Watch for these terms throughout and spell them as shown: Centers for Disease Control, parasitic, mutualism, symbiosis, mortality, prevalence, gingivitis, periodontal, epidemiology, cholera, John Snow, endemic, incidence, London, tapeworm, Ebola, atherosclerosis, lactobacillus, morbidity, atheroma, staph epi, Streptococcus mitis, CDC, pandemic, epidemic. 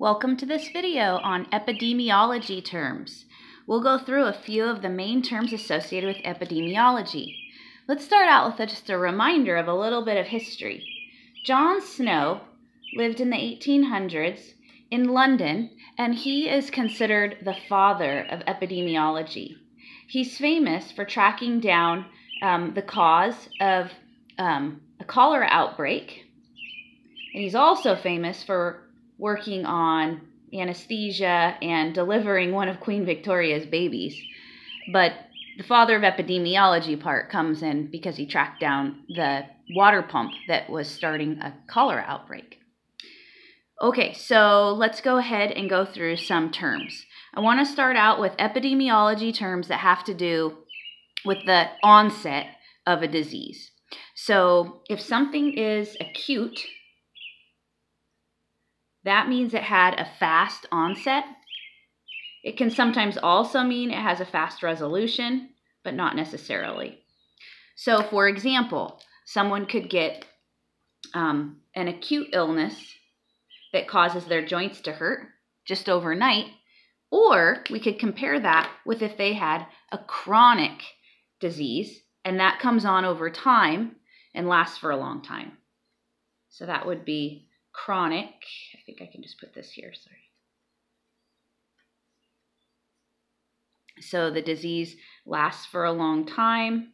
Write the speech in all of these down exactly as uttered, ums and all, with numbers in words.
Welcome to this video on epidemiology terms. We'll go through a few of the main terms associated with epidemiology. Let's start out with just a reminder of a little bit of history. John Snow lived in the eighteen hundreds in London, and he is considered the father of epidemiology. He's famous for tracking down um, the cause of um, a cholera outbreak, and he's also famous for working on anesthesia and delivering one of Queen Victoria's babies. But the father of epidemiology part comes in because he tracked down the water pump that was starting a cholera outbreak. Okay, so let's go ahead and go through some terms. I want to start out with epidemiology terms that have to do with the onset of a disease. So if something is acute, that means it had a fast onset. It can sometimes also mean it has a fast resolution, but not necessarily. So for example, someone could get um, an acute illness that causes their joints to hurt just overnight, or we could compare that with if they had a chronic disease, and that comes on over time and lasts for a long time. So that would be chronic. I think I can just put this here, sorry. So the disease lasts for a long time.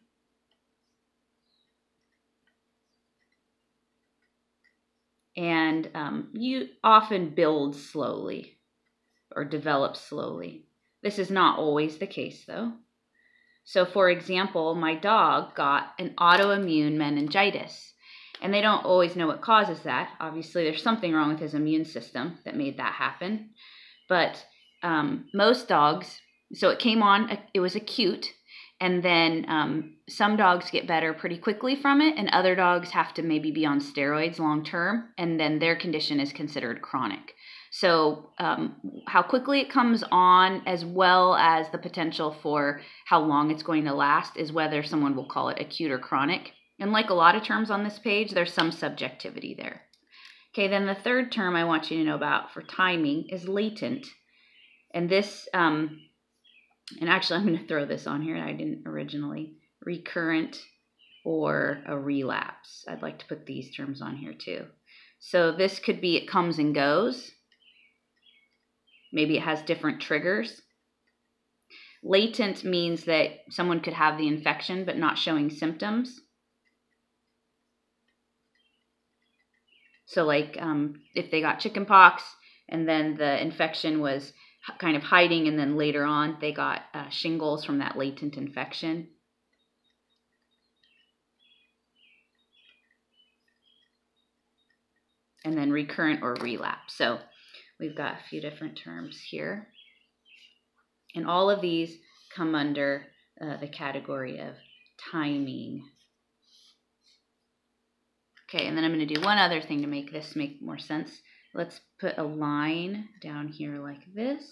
And um, you often build slowly or develop slowly. This is not always the case though. So for example, my dog got an autoimmune meningitis. And they don't always know what causes that. Obviously, there's something wrong with his immune system that made that happen. But um, most dogs, so it came on, it was acute, and then um, some dogs get better pretty quickly from it, and other dogs have to maybe be on steroids long term, and then their condition is considered chronic. So um, how quickly it comes on, as well as the potential for how long it's going to last, is whether someone will call it acute or chronic. And like a lot of terms on this page, there's some subjectivity there. Okay, then the third term I want you to know about for timing is latent. And this, um, and actually I'm going to throw this on here. I didn't originally. Recurrent or a relapse. I'd like to put these terms on here too. So this could be it comes and goes. Maybe it has different triggers. Latent means that someone could have the infection but not showing symptoms. So like um, if they got chickenpox and then the infection was kind of hiding, and then later on they got uh, shingles from that latent infection. And then recurrent or relapse. So we've got a few different terms here. And all of these come under uh, the category of timing. Okay, and then I'm going to do one other thing to make this make more sense. Let's put a line down here like this,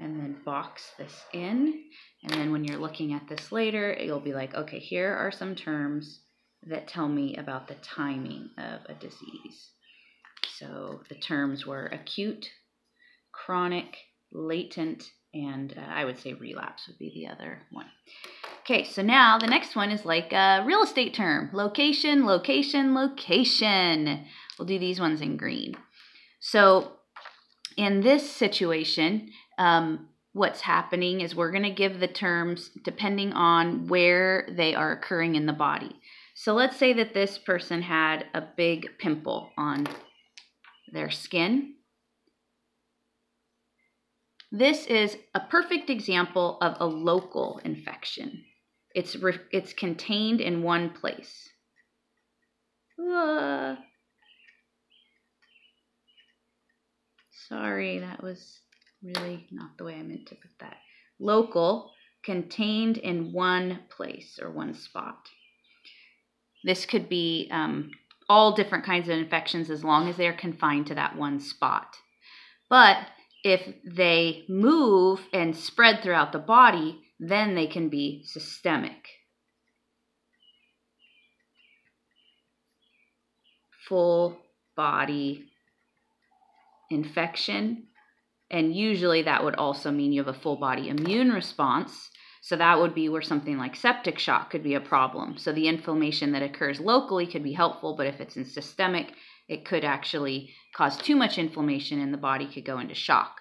and then box this in. And then when you're looking at this later, you'll be like, okay, here are some terms that tell me about the timing of a disease. So the terms were acute, chronic, latent, and uh, I would say relapse would be the other one. Okay, so now the next one is like a real estate term. Location, location, location. We'll do these ones in green. So in this situation, um, what's happening is we're going to give the terms depending on where they are occurring in the body. So let's say that this person had a big pimple on their skin. This is a perfect example of a local infection. It's, re it's contained in one place. Uh, sorry, that was really not the way I meant to put that. Local, contained in one place or one spot. This could be um, all different kinds of infections as long as they're confined to that one spot. But if they move and spread throughout the body, then they can be systemic. Full body infection, and usually that would also mean you have a full body immune response. So that would be where something like septic shock could be a problem. So the inflammation that occurs locally could be helpful, but if it's in systemic, it could actually cause too much inflammation and the body could go into shock.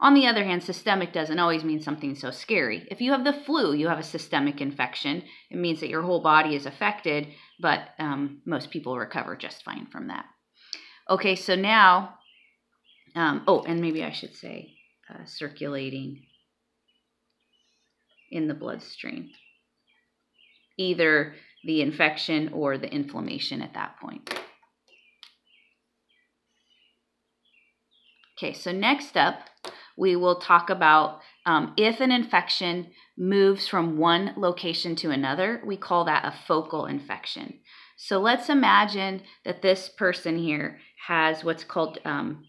On the other hand, systemic doesn't always mean something so scary. If you have the flu, you have a systemic infection. It means that your whole body is affected, but um, most people recover just fine from that. Okay, so now, um, oh, and maybe I should say uh, circulating in the bloodstream, either the infection or the inflammation at that point. Okay, so next up, we will talk about um, if an infection moves from one location to another, we call that a focal infection. So let's imagine that this person here has what's called um,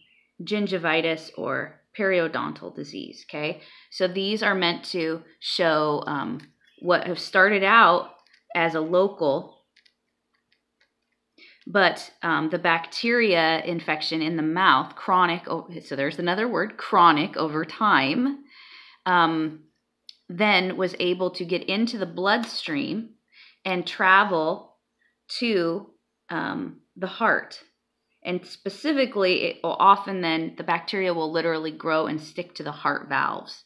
gingivitis or periodontal disease, okay? So these are meant to show um, what have started out as a local, but um, the bacteria infection in the mouth, chronic, so there's another word, chronic over time, um, then was able to get into the bloodstream and travel to um, the heart. And specifically, it will often then, the bacteria will literally grow and stick to the heart valves.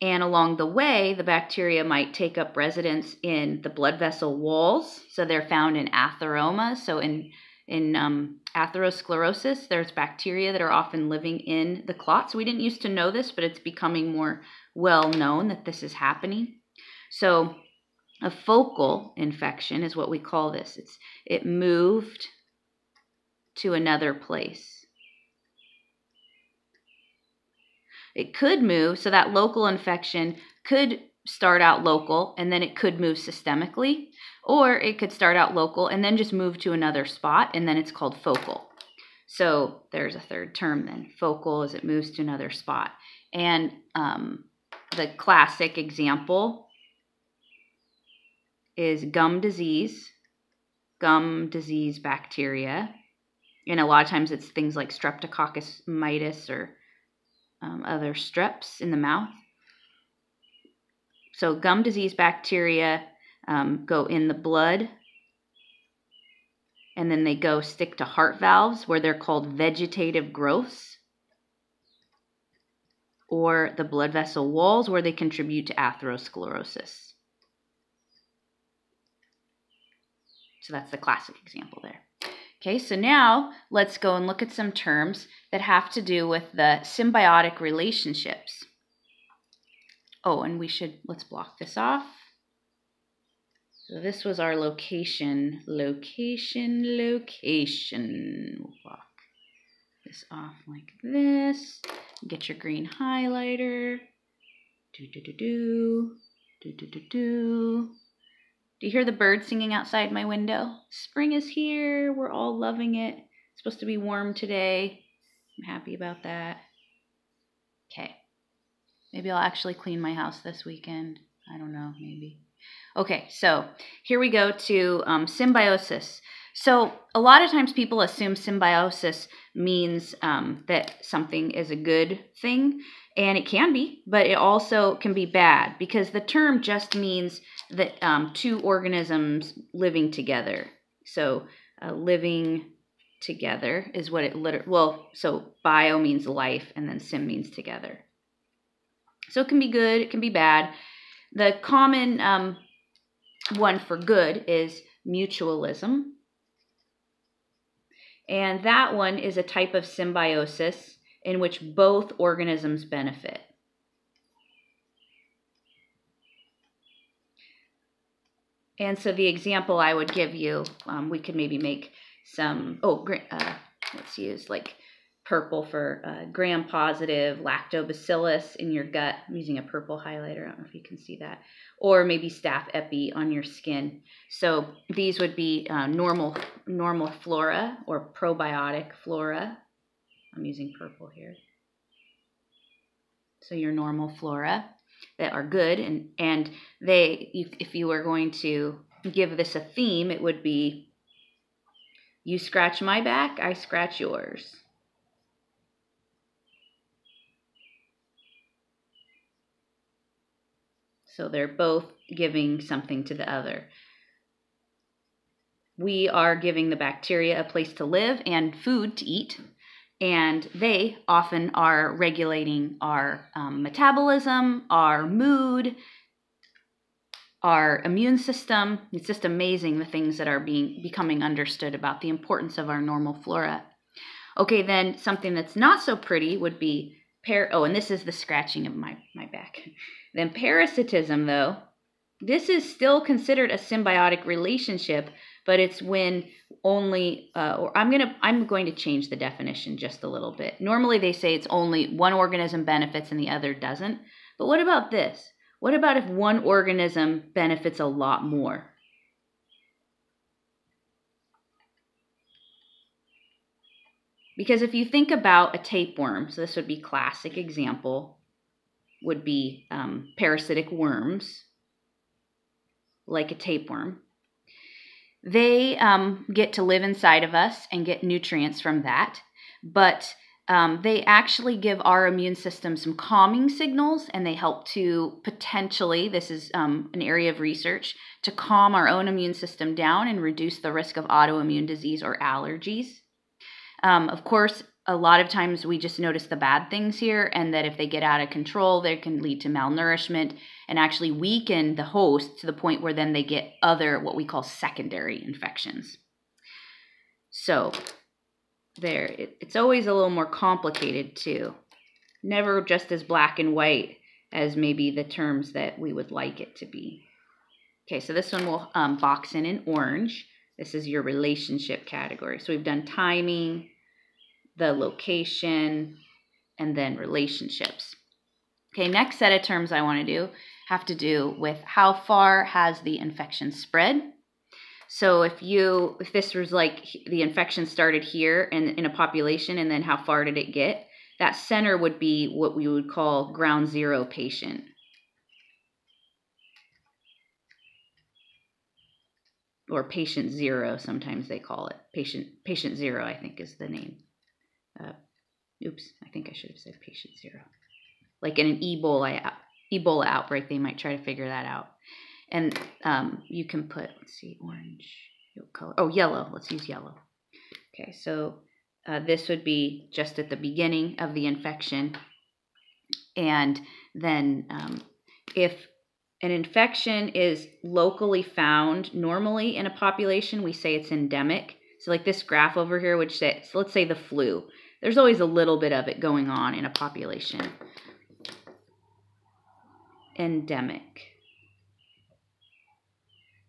And along the way, the bacteria might take up residence in the blood vessel walls. So they're found in atheroma. So in, in um, atherosclerosis, there's bacteria that are often living in the clots. We didn't used to know this, but it's becoming more well known that this is happening. So a focal infection is what we call this. It's, it moved to another place. It could move, so that local infection could start out local and then it could move systemically, or it could start out local and then just move to another spot, and then it's called focal. So there's a third term then, focal, as it moves to another spot. And um, the classic example is gum disease, gum disease bacteria. And a lot of times it's things like Streptococcus mitis or Um, other streps in the mouth. So gum disease bacteria um, go in the blood, and then they go stick to heart valves, where they're called vegetative growths, or the blood vessel walls, where they contribute to atherosclerosis. So that's the classic example there. Okay, so now let's go and look at some terms that have to do with the symbiotic relationships. Oh, and we should, let's block this off. So this was our location, location, location. We'll block this off like this. Get your green highlighter. Do, do, do, do, do, do, do, do. Do you hear the birds singing outside my window? Spring is here. We're all loving it. It's supposed to be warm today. I'm happy about that. Okay. Maybe I'll actually clean my house this weekend. I don't know, maybe. Okay, so here we go to um, symbiosis. So a lot of times people assume symbiosis means um, that something is a good thing, and it can be, but it also can be bad, because the term just means that um, two organisms living together. So uh, living together is what it literally, well, so bio means life, and then sym means together. So it can be good, it can be bad. The common um, one for good is mutualism. And that one is a type of symbiosis in which both organisms benefit. And so the example I would give you, um, we could maybe make some, oh, uh, let's use like purple for uh, gram-positive lactobacillus in your gut. I'm using a purple highlighter. I don't know if you can see that. Or maybe staph epi on your skin. So these would be uh, normal, normal flora or probiotic flora. I'm using purple here. So your normal flora that are good. And, and they, if you were going to give this a theme, it would be, you scratch my back, I scratch yours. So they're both giving something to the other. We are giving the bacteria a place to live and food to eat, and they often are regulating our um, metabolism, our mood, our immune system. It's just amazing the things that are being becoming understood about the importance of our normal flora. Okay, then something that's not so pretty would be par- oh, and this is the scratching of my, my back. Then parasitism, though, this is still considered a symbiotic relationship, but it's when only, uh, or I'm gonna, I'm going to change the definition just a little bit. Normally they say it's only one organism benefits and the other doesn't, but what about this? What about if one organism benefits a lot more? Because if you think about a tapeworm, so this would be classic example, would be um, parasitic worms, like a tapeworm. They um, get to live inside of us and get nutrients from that, but um, they actually give our immune system some calming signals, and they help to potentially, this is um, an area of research, to calm our own immune system down and reduce the risk of autoimmune disease or allergies. Um, of course, a lot of times we just notice the bad things here, and that if they get out of control, they can lead to malnourishment and actually weaken the host to the point where then they get other, what we call secondary infections. So there, it, it's always a little more complicated too. Never just as black and white as maybe the terms that we would like it to be. Okay, so this one we'll um, box in in orange. This is your relationship category. So we've done timing, the location, and then relationships. Okay, next set of terms I want to do have to do with how far has the infection spread. So if you, if this was like the infection started here and in a population, and then how far did it get, that center would be what we would call ground zero patient. Or patient zero, sometimes they call it. Patient, patient zero, I think, is the name. Uh, oops, I think I should have said patient zero. Like in an Ebola, Ebola outbreak, they might try to figure that out. And um, you can put, let's see, orange, color. Oh, yellow. Let's use yellow. Okay, so uh, this would be just at the beginning of the infection. And then um, if an infection is locally found normally in a population, we say it's endemic. So like this graph over here, which says, let's say the flu. There's always a little bit of it going on in a population. Endemic.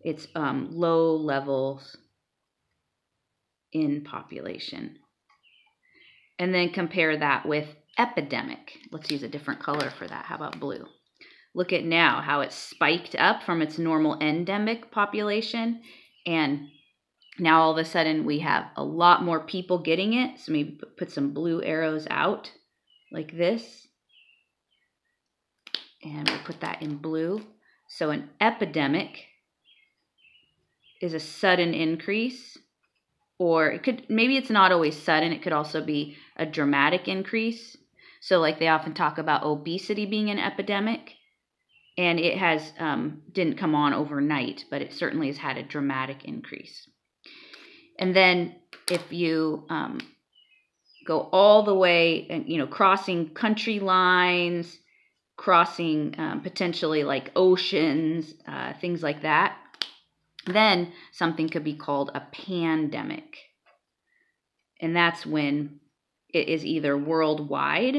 It's um, low levels in population. And then compare that with epidemic. Let's use a different color for that. How about blue? Look at now how it's spiked up from its normal endemic population, and now all of a sudden we have a lot more people getting it. So maybe put some blue arrows out like this. And we'll put that in blue. So an epidemic is a sudden increase, or it could, maybe it's not always sudden. It could also be a dramatic increase. So like they often talk about obesity being an epidemic, and it has um, didn't come on overnight, but it certainly has had a dramatic increase. And then if you um, go all the way, and you know, crossing country lines, crossing um, potentially like oceans, uh, things like that, then something could be called a pandemic. And that's when it is either worldwide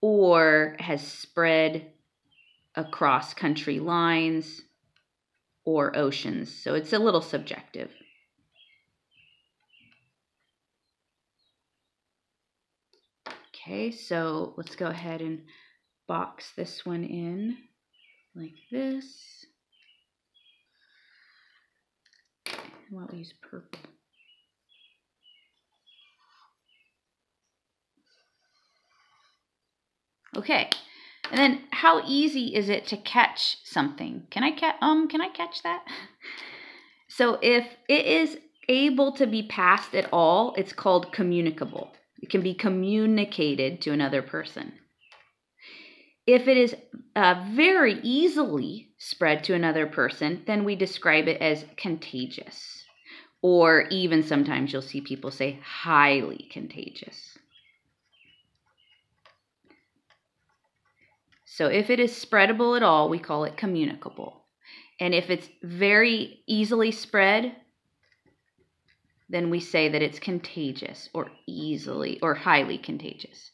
or has spread across country lines or oceans. So it's a little subjective. Okay, so let's go ahead and box this one in like this. Why don't we use purple? Okay. And then how easy is it to catch something? Can I catch um can I catch that? So if it is able to be passed at all, it's called communicable. It can be communicated to another person. If it is uh, very easily spread to another person, then we describe it as contagious. Or even sometimes you'll see people say highly contagious. So if it is spreadable at all, we call it communicable. And if it's very easily spread, then we say that it's contagious or easily or highly contagious.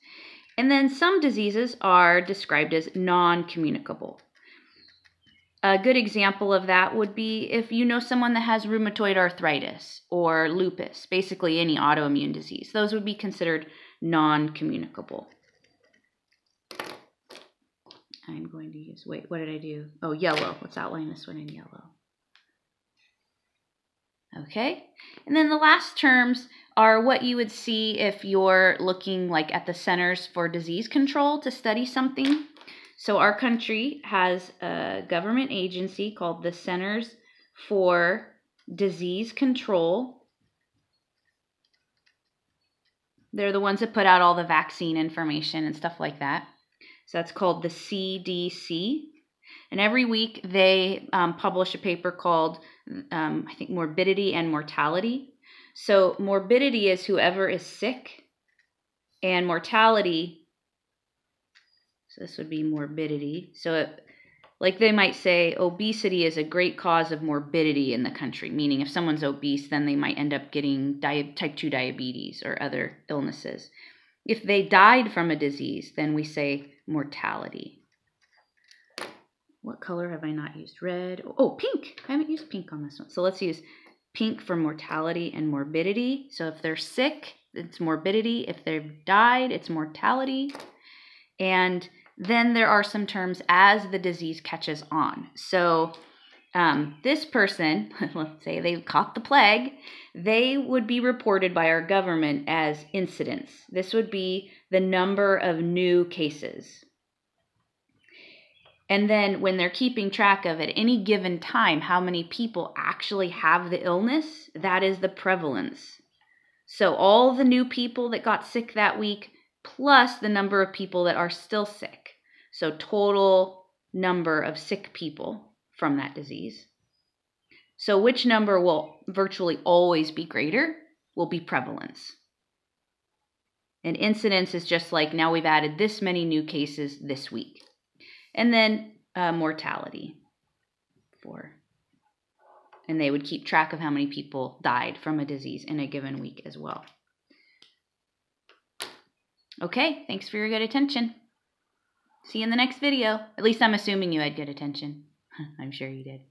And then some diseases are described as non-communicable. A good example of that would be if you know someone that has rheumatoid arthritis or lupus, basically any autoimmune disease. Those would be considered non-communicable. I'm going to use, wait, what did I do? Oh, yellow. Let's outline this one in yellow. Okay, and then the last terms are what you would see if you're looking like at the Centers for Disease Control to study something. So our country has a government agency called the Centers for Disease Control. They're the ones that put out all the vaccine information and stuff like that. So that's called the C D C. And every week they um, publish a paper called, um, I think, Morbidity and Mortality. So morbidity is whoever is sick, and mortality, so this would be morbidity. So it, like they might say, obesity is a great cause of morbidity in the country, meaning if someone's obese, then they might end up getting type two diabetes or other illnesses. If they died from a disease, then we say mortality. What color have I not used? Red. Oh, pink. I haven't used pink on this one. So let's use pink for mortality and morbidity. So if they're sick, it's morbidity. If they've died, it's mortality. And then there are some terms as the disease catches on. So um, this person, let's say they've caught the plague, they would be reported by our government as incidents. This would be the number of new cases. And then when they're keeping track of at any given time how many people actually have the illness, that is the prevalence. So all the new people that got sick that week plus the number of people that are still sick. So total number of sick people from that disease. So which number will virtually always be greater will be prevalence. And incidence is just like now we've added this many new cases this week. And then uh, mortality, four. And they would keep track of how many people died from a disease in a given week as well. Okay, thanks for your good attention. See you in the next video. At least I'm assuming you had good attention. I'm sure you did.